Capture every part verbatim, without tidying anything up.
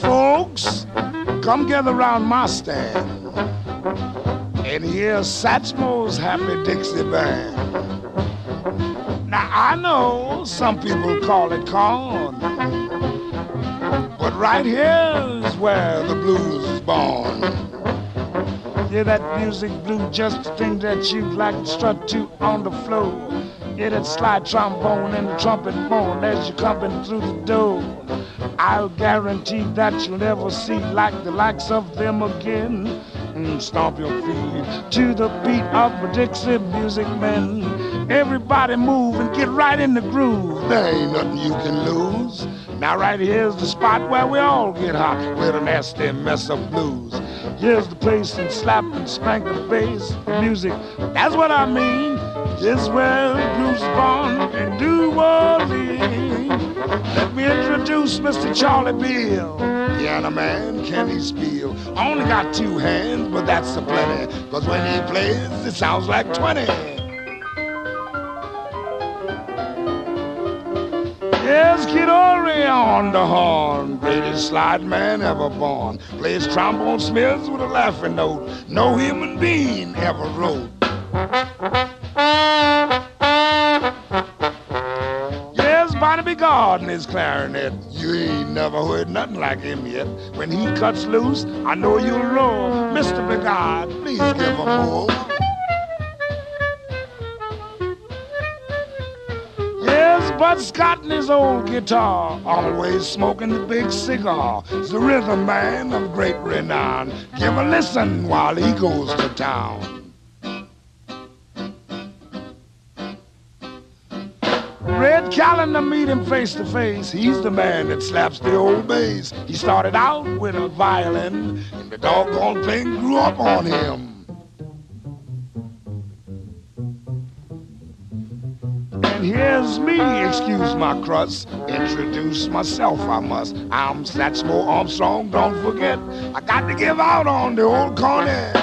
Folks, come gather round my stand and hear Satchmo's Happy Dixie Band. Now, I know some people call it corn, but right here's where the blues is born. Yeah, that music blue, just the thing that you like to strut to on the floor. Yeah, that slide trombone and the trumpet horn as you're coming through the door. I'll guarantee that you'll never see like the likes of them again. Mm, stomp your feet to the beat of the Dixie Music Men. Everybody move and get right in the groove. There ain't nothing you can lose. Now right here's the spot where we all get hot with a nasty mess of blues. Here's the place and slap and spank the bass music. That's what I mean. Here's where the blues born in New Orleans. Let me introduce Mister Charlie Beale, piano man Kenny Spiel. Only got two hands, but that's a plenty, 'cause when he plays, it sounds like twenty. Here's Kid Ory on the horn, greatest slide man ever born. Plays trombone smears with a laughing note no human being ever wrote. Yes, Bigard and his clarinet. You ain't never heard nothing like him yet. When he cuts loose, I know you'll roar. Mister Bigard, please give him more. Bud Scott and his old guitar, always smoking the big cigar. He's the rhythm man of great renown. Give a listen while he goes to town. Red Calendar, meet him face to face. He's the man that slaps the old bass. He started out with a violin, and the doggone thing grew up on him. Here's me, excuse my crust, introduce myself I must. I'm Satchmo Armstrong, don't forget, I got to give out on the old cornet.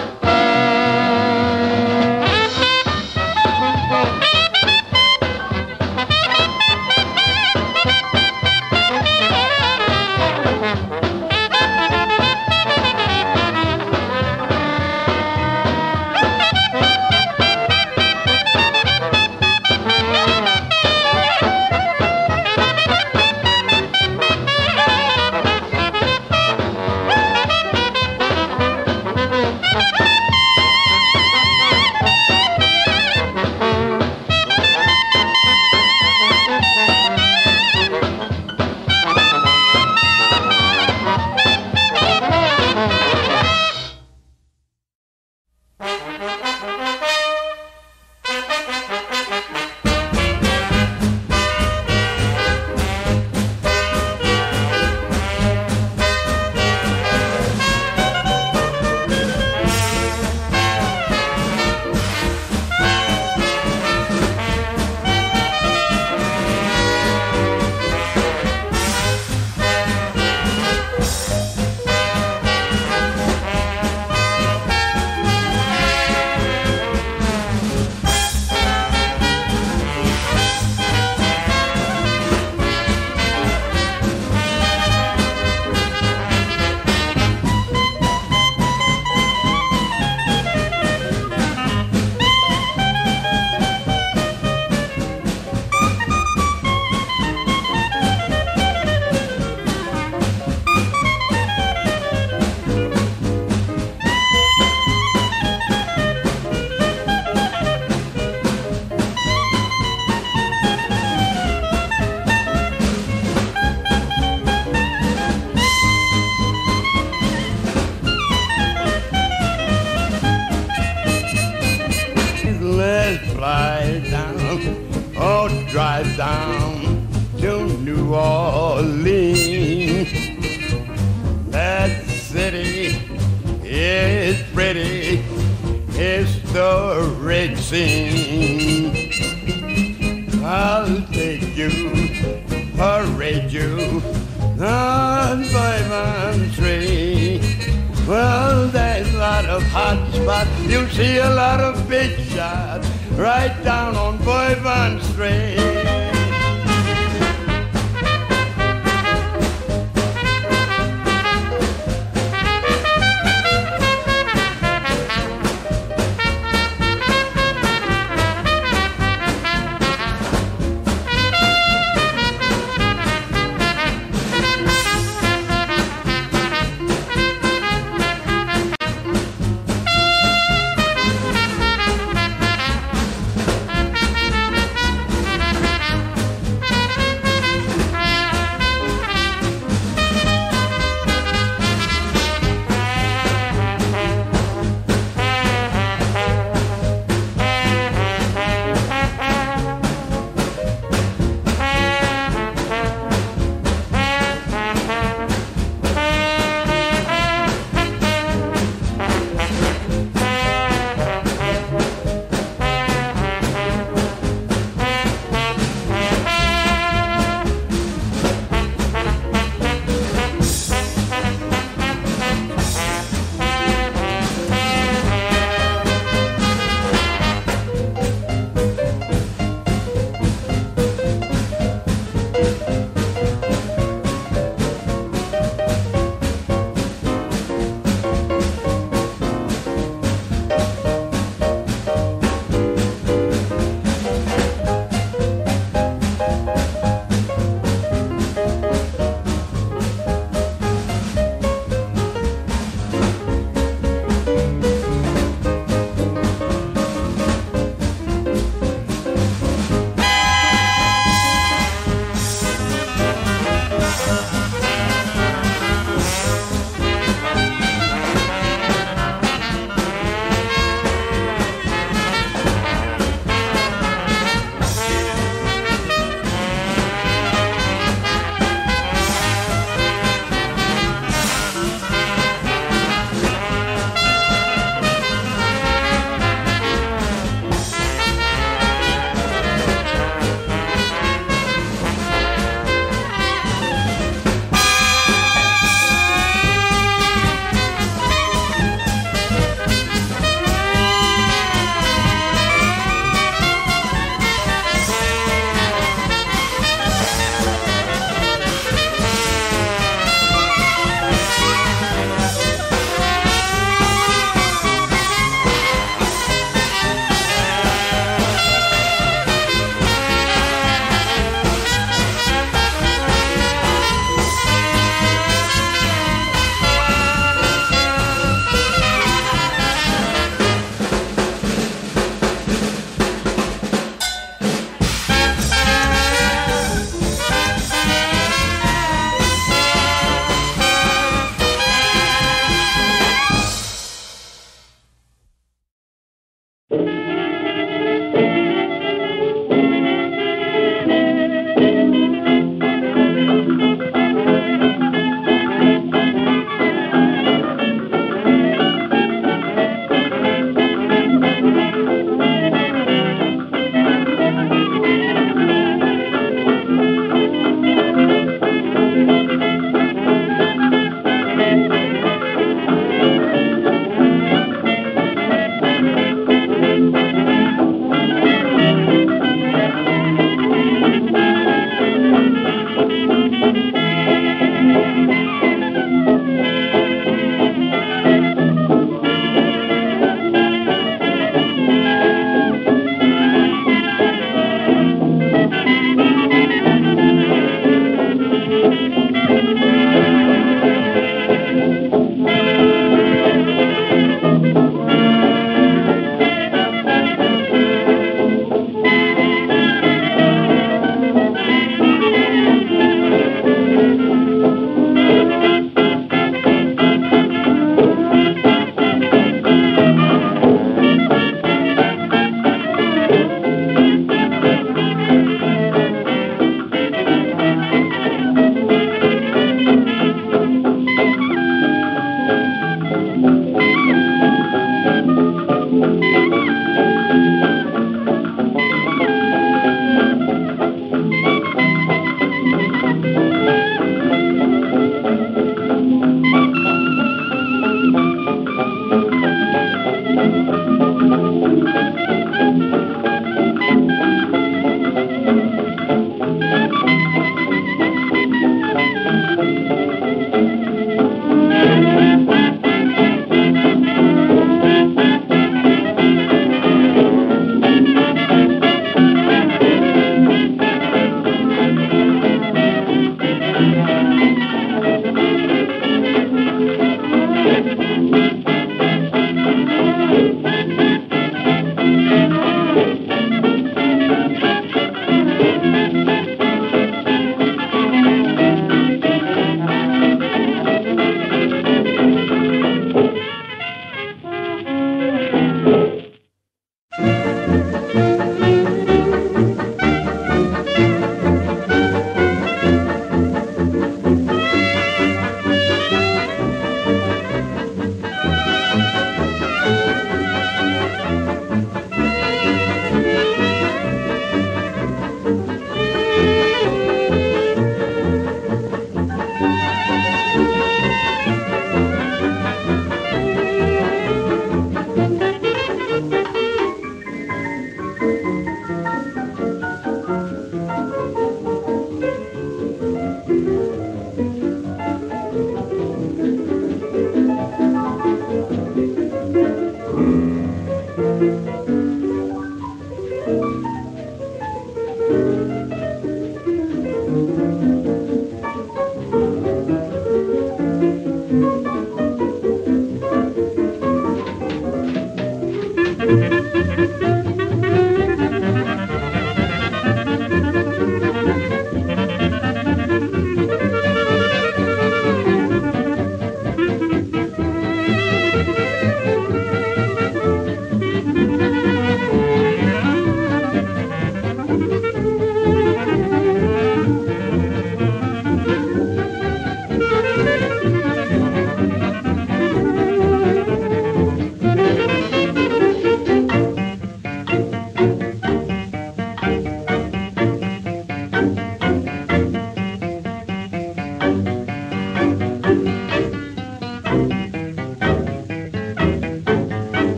Right down on Bourbon Street.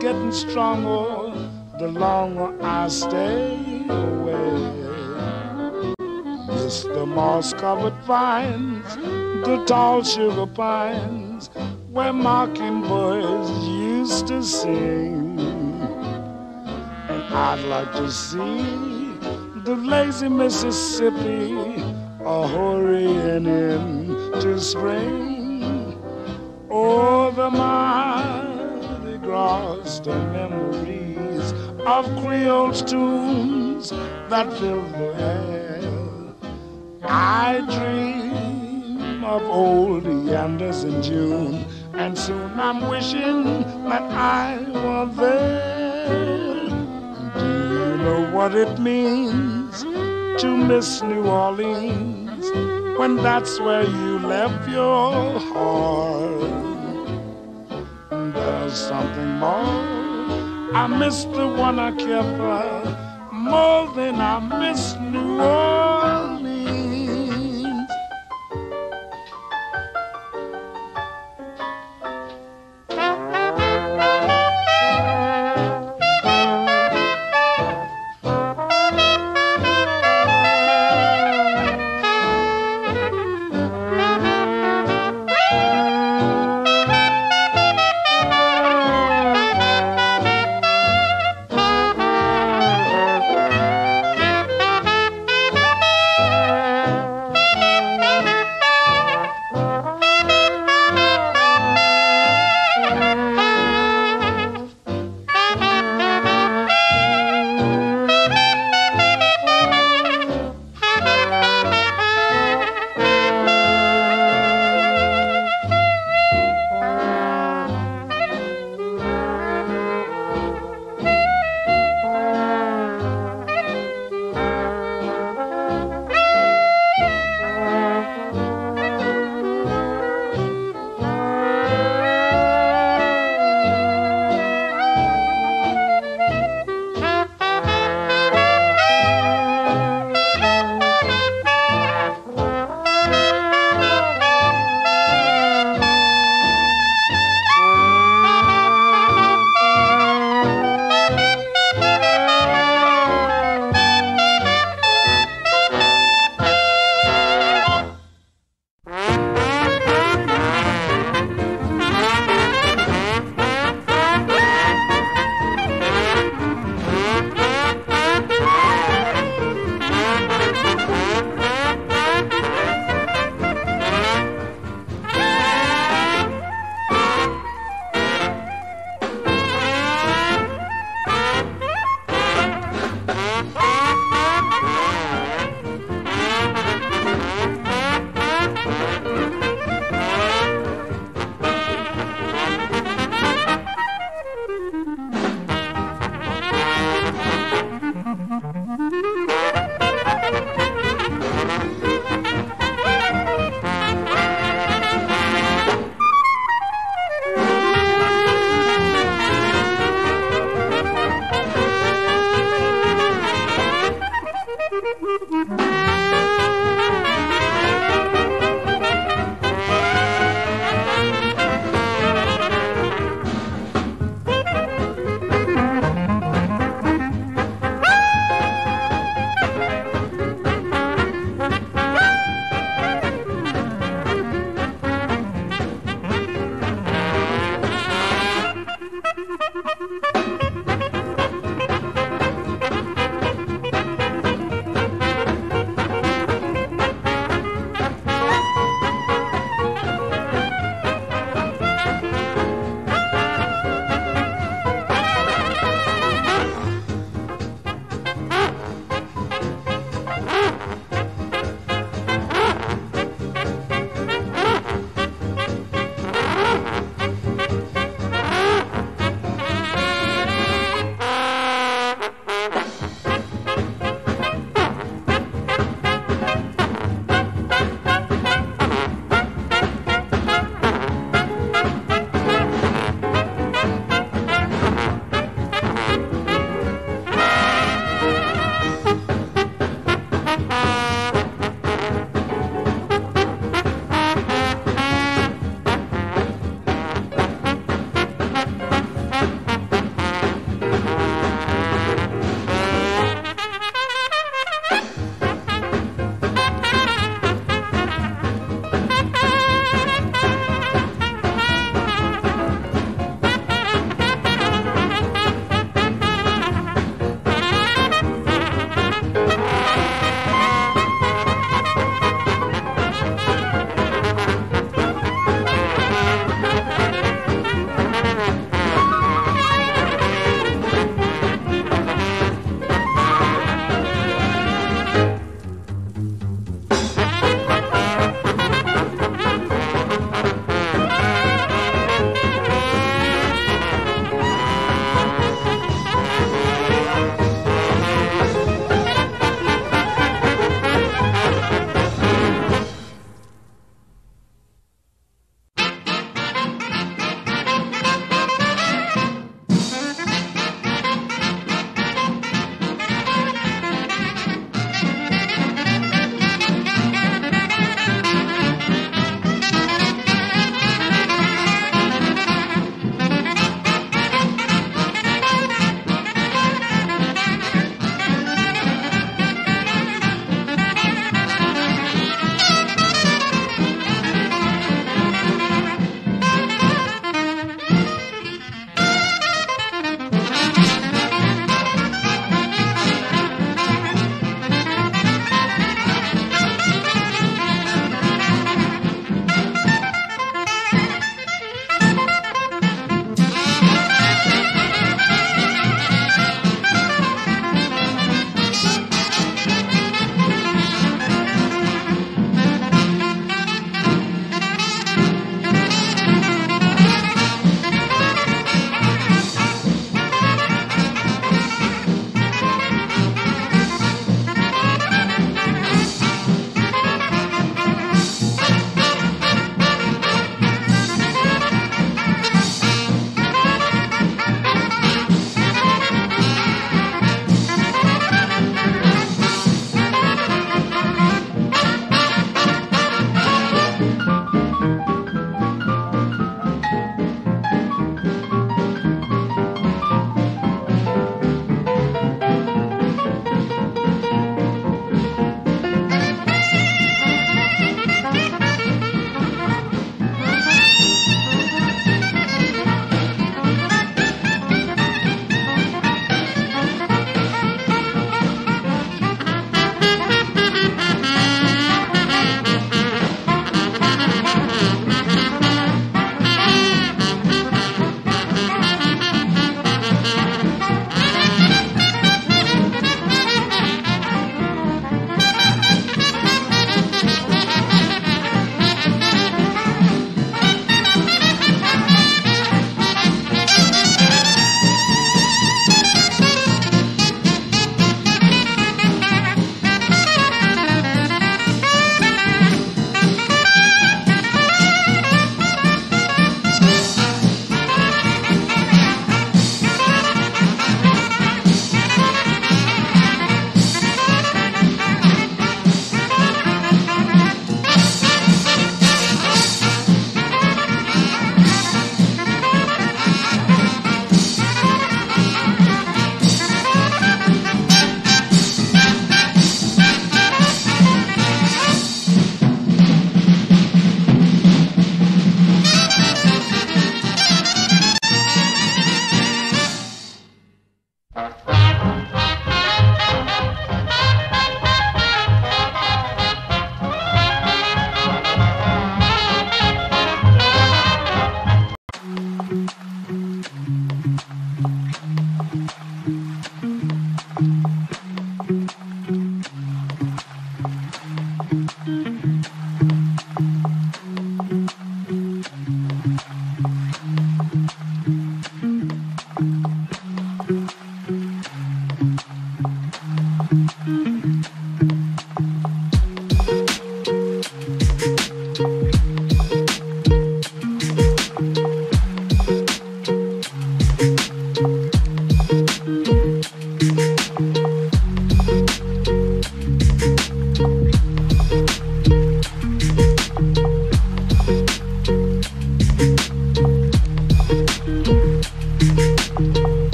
Getting stronger the longer I stay away. Miss the moss-covered vines, the tall sugar pines, where mockingbirds used to sing. And I'd like to see the lazy Mississippi a-hurrying in to spring. Oh, the mile the memories of Creole's tunes that fill the air. I dream of old Yonkers in June, and soon I'm wishing that I were there. Do you know what it means to miss New Orleans when that's where you left your heart? There's something more. I miss the one I care for more than I miss New Orleans.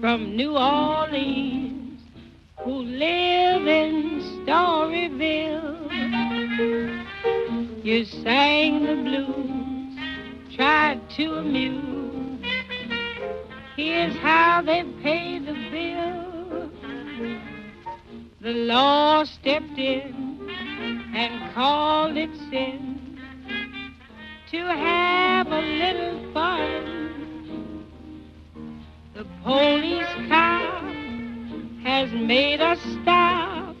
from New Orleans who live in Storyville. You sang the blues, tried to amuse. Here's how they pay the bill. The law stepped in and called it sin to have a little fun. The police cop has made us stop,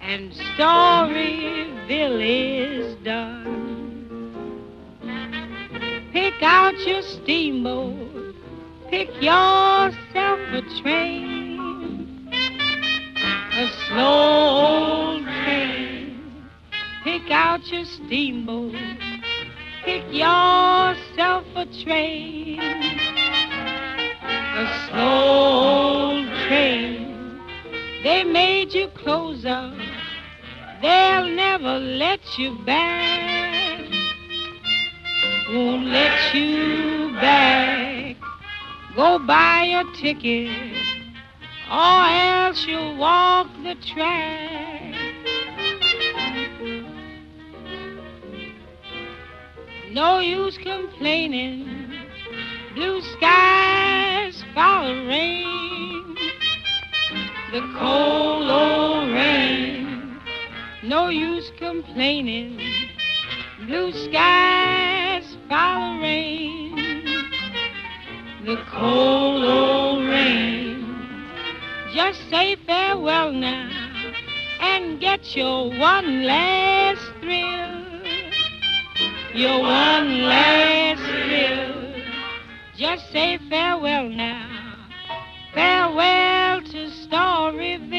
and Storyville is done. Pick out your steamboat, pick yourself a train, a slow old train. Pick out your steamboat, pick yourself a train, a slow old train. They made you close up, they'll never let you back, won't let you back. Go buy your ticket, or else you'll walk the track. No use complaining, blue skies follow rain, the cold old rain. No use complaining, blue skies follow rain, the cold old rain. Just say farewell now and get your one last thrill, your one last thrill. Just say farewell now, farewell to Storyville.